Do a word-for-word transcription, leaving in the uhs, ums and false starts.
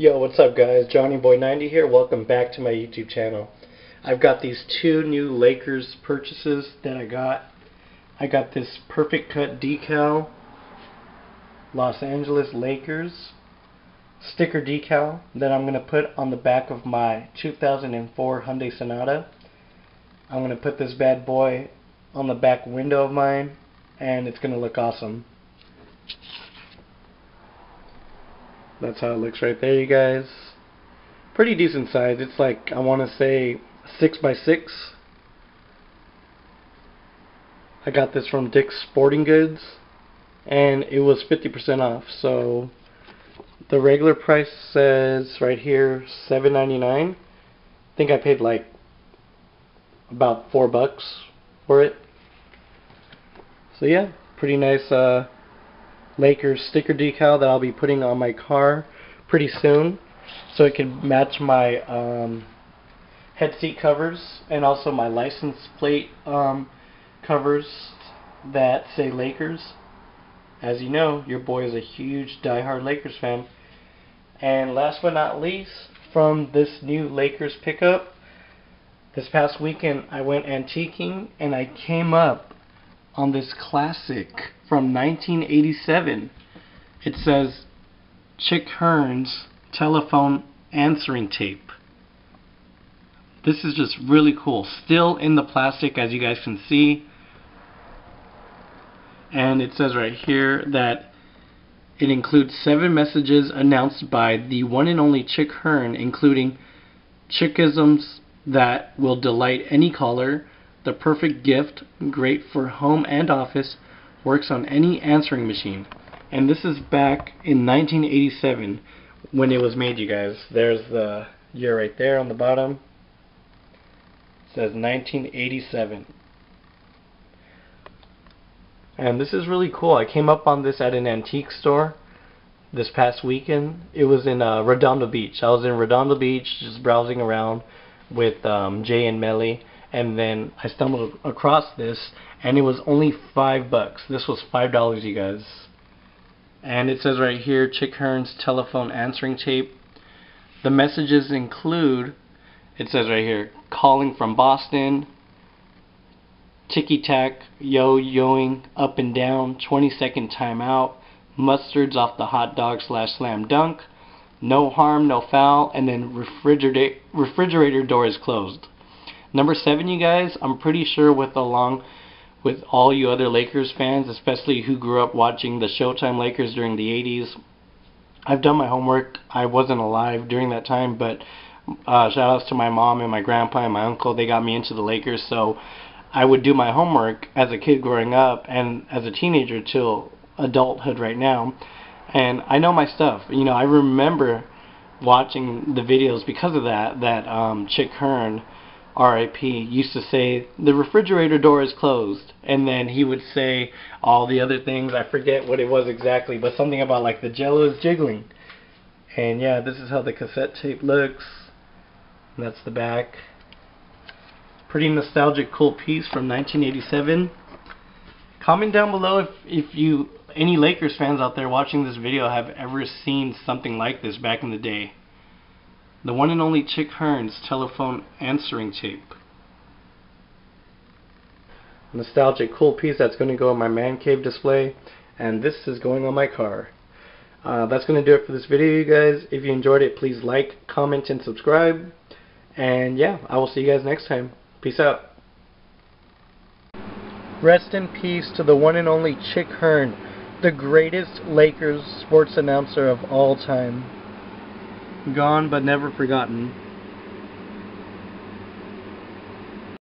Yo, what's up guys? Johnny Boy ninety here. Welcome back to my YouTube channel. I've got these two new Lakers purchases that I got. I got this Perfect Cut decal, Los Angeles Lakers sticker decal that I'm going to put on the back of my two thousand four Hyundai Sonata. I'm going to put this bad boy on the back window of mine and it's going to look awesome. That's how it looks right there, you guys. Pretty decent size. It's like, I want to say six by six. I got this from Dick's Sporting Goods, and it was fifty percent off. So the regular price says right here seven ninety-nine. I think I paid like about four bucks for it. So yeah, pretty nice. Uh, Lakers sticker decal that I'll be putting on my car pretty soon, so it can match my um, head seat covers and also my license plate um, covers that say Lakers. As you know, your boy is a huge diehard Lakers fan. And last but not least, from this new Lakers pickup, this past weekend I went antiquing and I came up on this classic from nineteen eighty-seven. It says Chick Hearn's telephone answering tape. This is just really cool. Still in the plastic, as you guys can see. And it says right here that it includes seven messages announced by the one and only Chick Hearn, including chickisms that will delight any caller, the perfect gift, great for home and office, works on any answering machine. And this is back in nineteen eighty-seven when it was made, you guys. There's the year right there on the bottom. It says nineteen eighty-seven. And this is really cool. I came up on this at an antique store this past weekend. It was in uh, Redondo Beach. I was in Redondo Beach just browsing around with um, Jay and Melly. And then I stumbled across this, and it was only five bucks. This was five dollars, you guys. And it says right here, Chick Hearn's telephone answering tape. The messages include, it says right here, calling from Boston, ticky tack, yo yoing, up and down, twenty second timeout, mustards off the hot dog slash slam dunk, no harm, no foul, and then refrigerator refrigerator door is closed. Number seven, you guys, I'm pretty sure with along with all you other Lakers fans, especially who grew up watching the Showtime Lakers during the eighties. I've done my homework. I wasn't alive during that time, but uh, shout outs to my mom and my grandpa and my uncle. They got me into the Lakers, so I would do my homework as a kid growing up and as a teenager till adulthood right now. And I know my stuff. You know, I remember watching the videos because of that, that um, Chick Hearn, R I P, used to say the refrigerator door is closed, and then he would say all the other things. I forget what it was exactly, but something about like the jello is jiggling. And yeah, this is how the cassette tape looks, and that's the back. Pretty nostalgic, cool piece from nineteen eighty-seven. Comment down below if, if you, any Lakers fans out there watching this video, have ever seen something like this back in the day. The one and only Chick Hearn's telephone answering tape. Nostalgic, cool piece that's going to go on my man cave display, and this is going on my car. Uh, that's going to do it for this video, you guys. If you enjoyed it, please like, comment, and subscribe. And yeah, I will see you guys next time. Peace out. Rest in peace to the one and only Chick Hearn, the greatest Lakers sports announcer of all time. Gone but never forgotten.